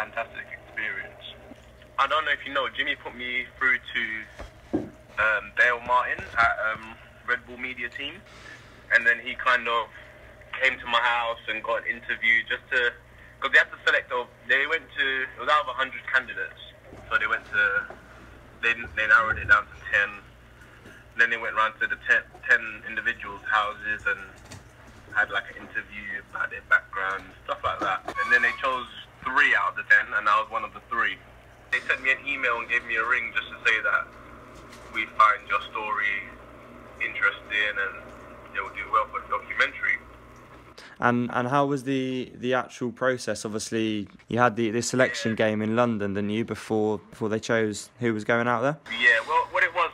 fantastic experience. I don't know if you know, Jimmy put me through to Dale Martin at Red Bull Media Team, and then he kind of came to my house and got an interview just to, because they had to select, they went to, it was out of 100 candidates, so they went to, they narrowed it down to 10. Then they went round to the 10 individuals' houses and had like an interview about their background and stuff like that. And then they chose 3 out of the 10, and I was one of the 3. They sent me an email and gave me a ring just to say that we find your story interesting and it will do well for the documentary. And how was the actual process? Obviously, you had the selection game in London, didn't you, before they chose who was going out there? Yeah, well, what it was,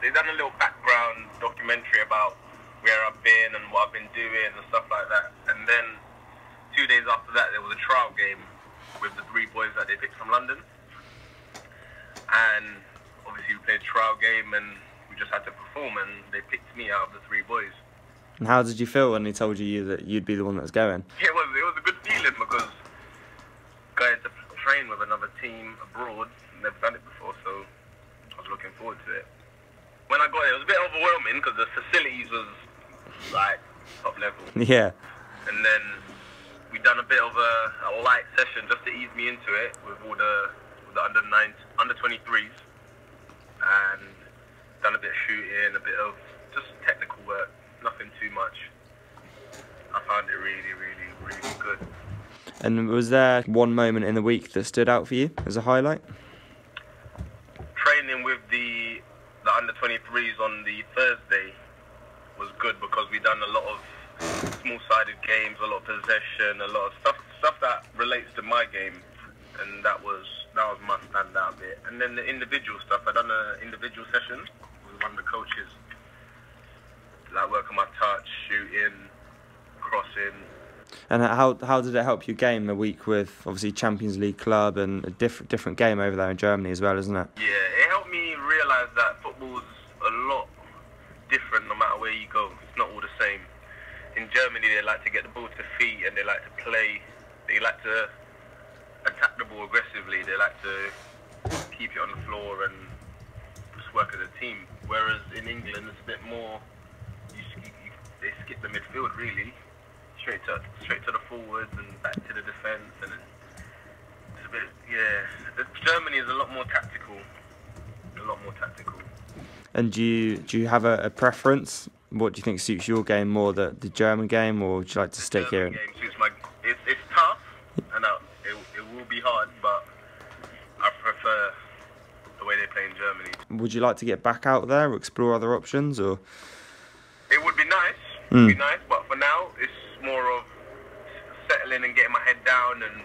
they done a little background documentary about where I've been and what I've been doing and stuff like that. And then 2 days after that, there was a trial game with the 3 boys that they picked from London. And obviously, we played a trial game and we just had to perform, and they picked me out of the 3 boys. And how did you feel when they told you that you'd be the one that was going? Yeah, it was a good feeling, because going to train with another team abroad, never done it before, so I was looking forward to it. When I got there, it was a bit overwhelming because the facilities was like top level. Yeah. And then we done a bit of a light session just to ease me into it with all the under 23s, and done a bit of shooting, a bit of just technical work. Nothing too much. I found it really, really, really good. And was there one moment in the week that stood out for you as a highlight? Training with the under-23s on the Thursday was good, because we done a lot of small-sided games, a lot of possession, a lot of stuff that relates to my game, and that was my standout bit. And then the individual stuff, I done an individual session with one of the coaches. Like work on my touch, shooting, crossing. And how did it help your game the week with obviously Champions League club and a different game over there in Germany as well, isn't it? Yeah, it helped me realise that football's a lot different no matter where you go. It's not all the same. In Germany, they like to get the ball to feet and they like to play. They like to attack the ball aggressively. They like to keep it on the floor and just work as a team. Whereas in England, it's a bit more. They skip the midfield really, straight to the forwards and back to the defence, and it's a bit, yeah. Germany is a lot more tactical. And do you have a preference? What do you think suits your game more, the German game, or would you like to stick here? The German game suits my. It's tough, and it will be hard, but I prefer the way they play in Germany. Would you like to get back out there or explore other options, or? It would be nice. Mm. Be nice, but for now it's more of settling and getting my head down and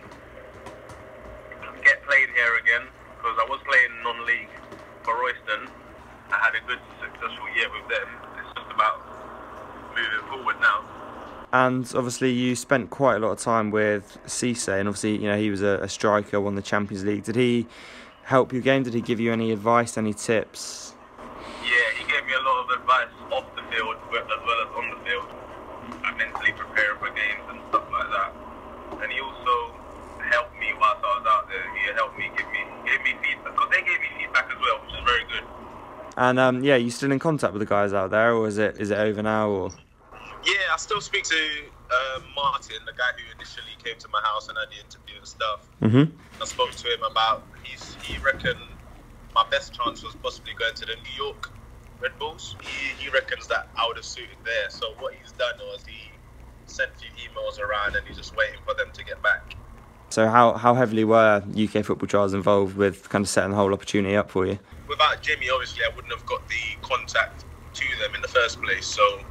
get playing here again, because I was playing non-league for Royston. I had a good successful year with them. It's just about moving forward now. And obviously you spent quite a lot of time with Cisse, and obviously he was a striker, won the Champions League. Did he help your game? Did he give you any advice, any tips? Yeah, he gave me a lot of advice off the field as well as on the field, and mentally preparing for games and stuff like that. And he also helped me whilst I was out there. He helped me, gave me feedback. So they gave me feedback as well, which is very good. And yeah, you still in contact with the guys out there, or is it over now? Or yeah, I still speak to Martin, the guy who initially came to my house and I did interview and stuff. Mm-hmm. I spoke to him about he reckoned my best chance was possibly going to the New York Red Bulls. He reckons that I would have suited there. So what he's done was he sent a few emails around and he's just waiting for them to get back. So how heavily were UK football trials involved with kind of setting the whole opportunity up for you? Without Jimmy, obviously, I wouldn't have got the contact to them in the first place. So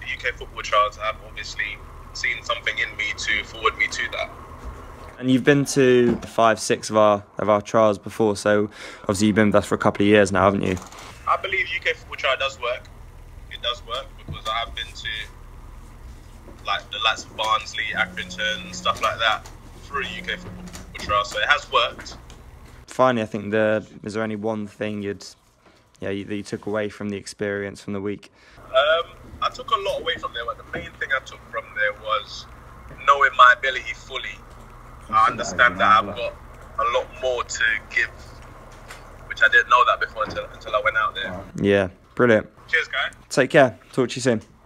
the UK football trials have obviously seen something in me to forward me to that. And you've been to 5, 6 of our trials before, so obviously you've been with us for a couple of years now, haven't you? I believe UK football trial does work. It does work, because I have been to like the likes of Barnsley, Accrington, stuff like that through UK football trial, so it has worked. Finally, I think is there only one thing that you took away from the experience from the week? I took a lot away from there, but the main thing I took from there was knowing my ability fully. I understand that I've got a lot more to give, which I didn't know that before until I went out there. Yeah, brilliant. Cheers, guys. Take care. Talk to you soon.